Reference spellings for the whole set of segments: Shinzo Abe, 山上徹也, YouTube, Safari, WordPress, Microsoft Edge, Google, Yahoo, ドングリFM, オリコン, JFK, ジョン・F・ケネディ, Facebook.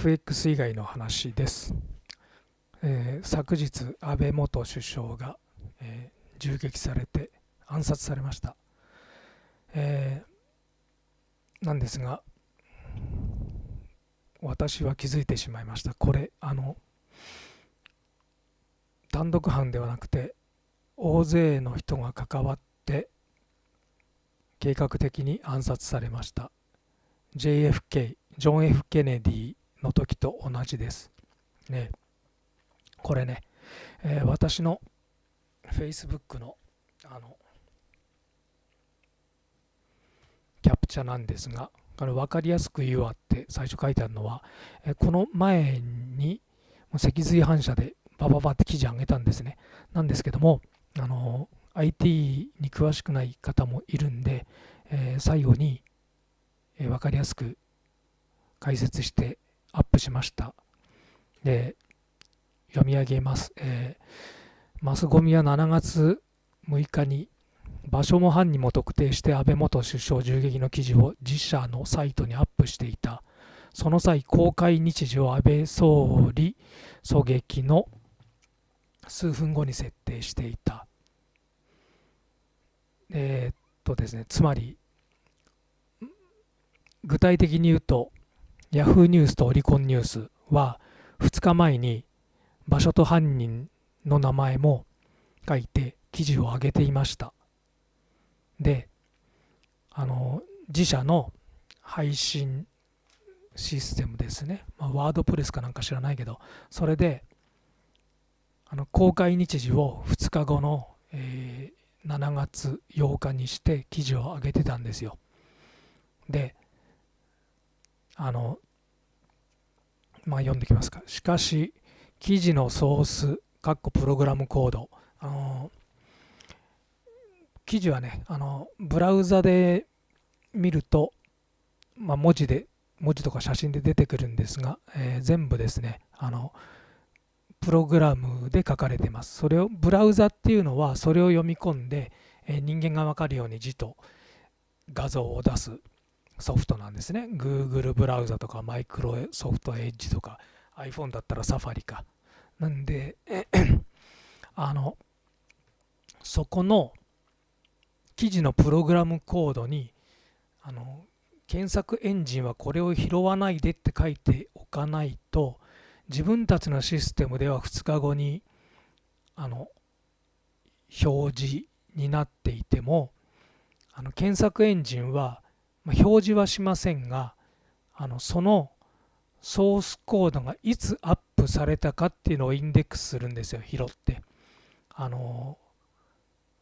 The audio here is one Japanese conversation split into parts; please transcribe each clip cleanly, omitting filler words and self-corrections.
FX 以外の話です。昨日、安倍元首相が、銃撃されて暗殺されました。なんですが、私は気づいてしまいました。これ、単独犯ではなくて、大勢の人が関わって、計画的に暗殺されました。JFK、ジョン・ F ・ケネディの時と同じです。ね、これね、私の Facebook の、キャプチャなんですが、分かりやすく言うわって最初書いてあるのは、この前に脊髄反射でバババって記事上げたんですね。なんですけども、IT に詳しくない方もいるんで、最後に分かりやすく解説してアップしました。で、読み上げます。マスゴミは7月6日に場所も犯人も特定して安倍元首相銃撃の記事を自社のサイトにアップしていた。その際、公開日時を安倍総理狙撃の数分後に設定していた。ですね、つまり、具体的に言うと、Yahoo ニュースとオリコンニュースは2日前に場所と犯人の名前も書いて記事を上げていました。で、自社の配信システムですね、ワードプレスかなんか知らないけど、それで公開日時を2日後の、7月8日にして記事を上げてたんですよ。で、読んできますか。しかし、記事のソース、かっこプログラムコード、記事はね、ブラウザで見ると、文字とか写真で出てくるんですが、全部ですね、プログラムで書かれてます。それを、ブラウザっていうのは、それを読み込んで、人間がわかるように字と画像を出すソフトなんですね。Google ブラウザとか、Microsoft Edge とか、iPhone だったら Safari か。なんで、そこの、記事のプログラムコードに検索エンジンはこれを拾わないでって書いておかないと自分たちのシステムでは2日後に表示になっていても検索エンジンは、表示はしませんがそのソースコードがいつアップされたかっていうのをインデックスするんですよ、拾って。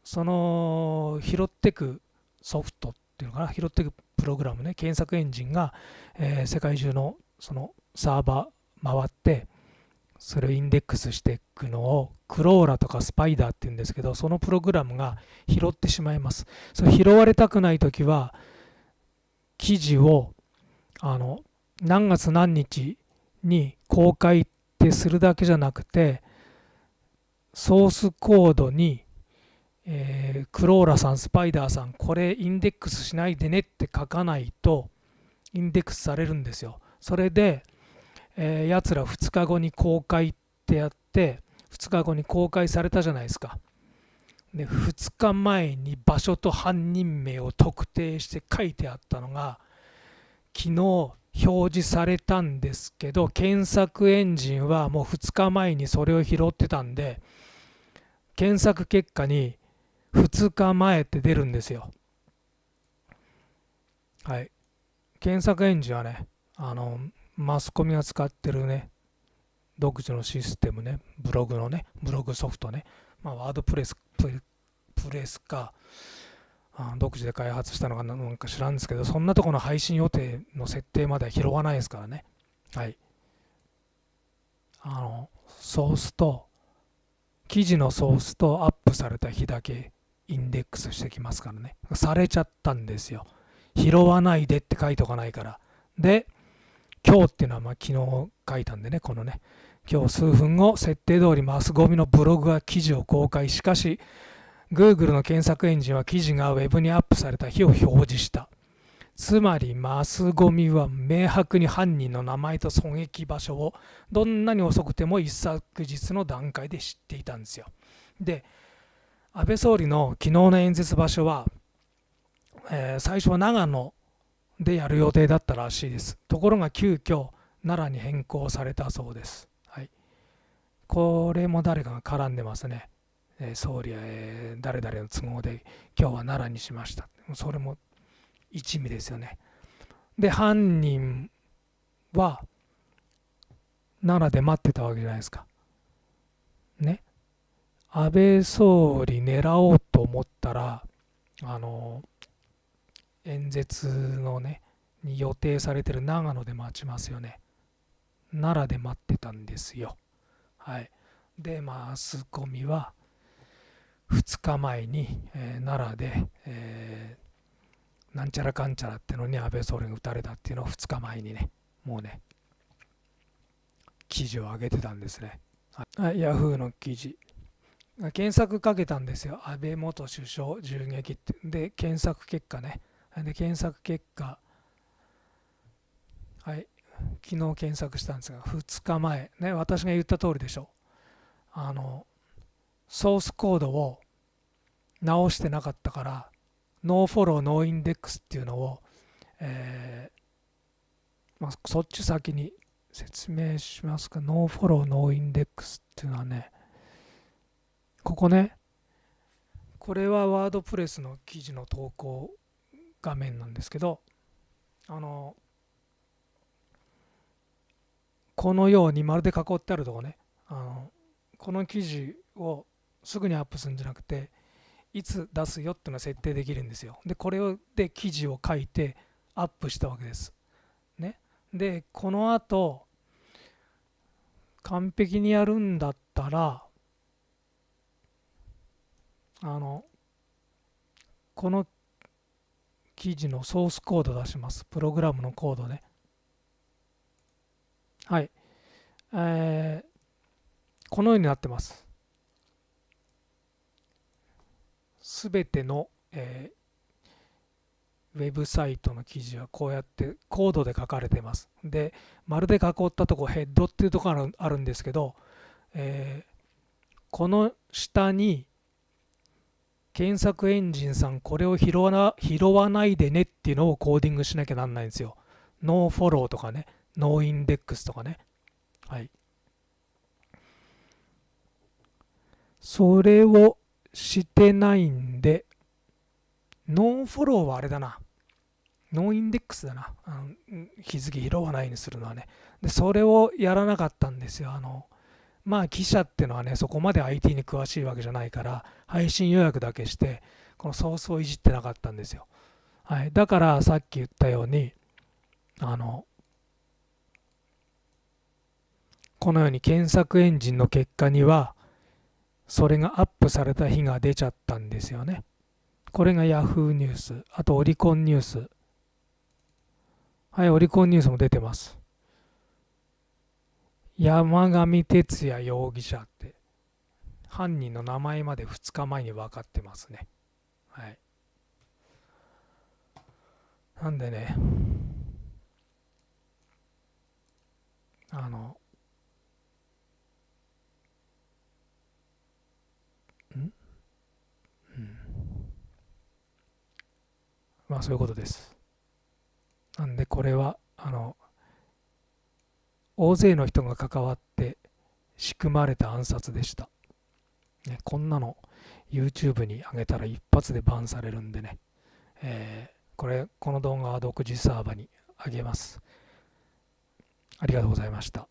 その拾ってくソフトっていうのかな、拾ってくプログラムね、検索エンジンが、世界中のそのサーバー回って、それをインデックスしていくのを、クローラとかスパイダーっていうんですけど、そのプログラムが拾ってしまいます。それ拾われたくないときは、記事を何月何日に公開ってするだけじゃなくて、ソースコードに、クローラさん、スパイダーさん、これインデックスしないでねって書かないとインデックスされるんですよ。それで、やつら2日後に公開ってやって、2日後に公開されたじゃないですか。で、2日前に場所と犯人名を特定して書いてあったのが、昨日表示されたんですけど、検索エンジンはもう2日前にそれを拾ってたんで、検索結果に、2日前って出るんですよ。はい。検索エンジンはね、マスコミが使ってるね、独自のシステムね、ブログソフトね、ワードプレスか、独自で開発したのかなんか知らんですけど、そんなとこの配信予定の設定までは拾わないですからね。はい。ソースと、記事のソースとアップされた日だけ、インデックスしてきますからね。されちゃったんですよ。拾わないでって書いておかないから。で、今日っていうのは昨日書いたんでね、このね、今日数分後、設定通りマスゴミのブログは記事を公開。しかし、Google の検索エンジンは記事が Web にアップされた日を表示した。つまりマスゴミは明白に犯人の名前と狙撃場所をどんなに遅くても一昨日の段階で知っていたんですよ。で、安倍総理の昨日の演説場所は、最初は長野でやる予定だったらしいです。ところが急遽奈良に変更されたそうです。はい、これも誰かが絡んでますね。総理は、誰々の都合で今日は奈良にしました。それも一味ですよね。で、犯人は奈良で待ってたわけじゃないですか。ね。安倍総理狙おうと思ったら、演説のね、に予定されてる長野で待ちますよね。奈良で待ってたんですよ。はい。で、マスコミは2日前に、奈良で、なんちゃらかんちゃらってのに安倍総理が撃たれたっていうのを2日前にね、もうね、記事を上げてたんですね。はい、Yahoo の記事。検索かけたんですよ。安倍元首相銃撃って。で、検索結果ね。で、検索結果、はい、昨日検索したんですが、2日前、ね、私が言った通りでしょう。ソースコードを直してなかったから、ノーフォロー、ノーインデックスっていうのを、そっち先に説明しますが、ノーフォロー、ノーインデックスっていうのはね、ここね、これはワードプレスの記事の投稿画面なんですけど、このように丸で囲ってあるとこね、この記事をすぐにアップするんじゃなくて、いつ出すよっていうのは設定できるんですよ。で、これで記事を書いてアップしたわけです。ね、で、このあと、完璧にやるんだったら、この記事のソースコード出します。プログラムのコードね。はい。このようになってます。すべての、ウェブサイトの記事はこうやってコードで書かれています。で、丸で囲ったとこヘッドっていうところがあるんですけど、この下に検索エンジンさん、これを拾わないでねっていうのをコーディングしなきゃなんないんですよ。ノーフォローとかね、ノーインデックスとかね。はい。それをしてないんで、ノーフォローはあれだな。ノーインデックスだな。日付拾わないにするのはね。で、それをやらなかったんですよ。まあ記者ってのはね、そこまで IT に詳しいわけじゃないから、配信予約だけして、このソースをいじってなかったんですよ。はい、だからさっき言ったように、このように検索エンジンの結果には、それがアップされた日が出ちゃったんですよね。これが Yahoo ニュース、あとオリコンニュース。はい、オリコンニュースも出てます。山上徹也容疑者って犯人の名前まで2日前に分かってますね。はい。なんでね、まあそういうことです。なんでこれは大勢の人が関わって仕組まれた暗殺でした。ね、こんなの YouTube に上げたら一発でバンされるんでね、この動画は独自サーバーに上げます。ありがとうございました。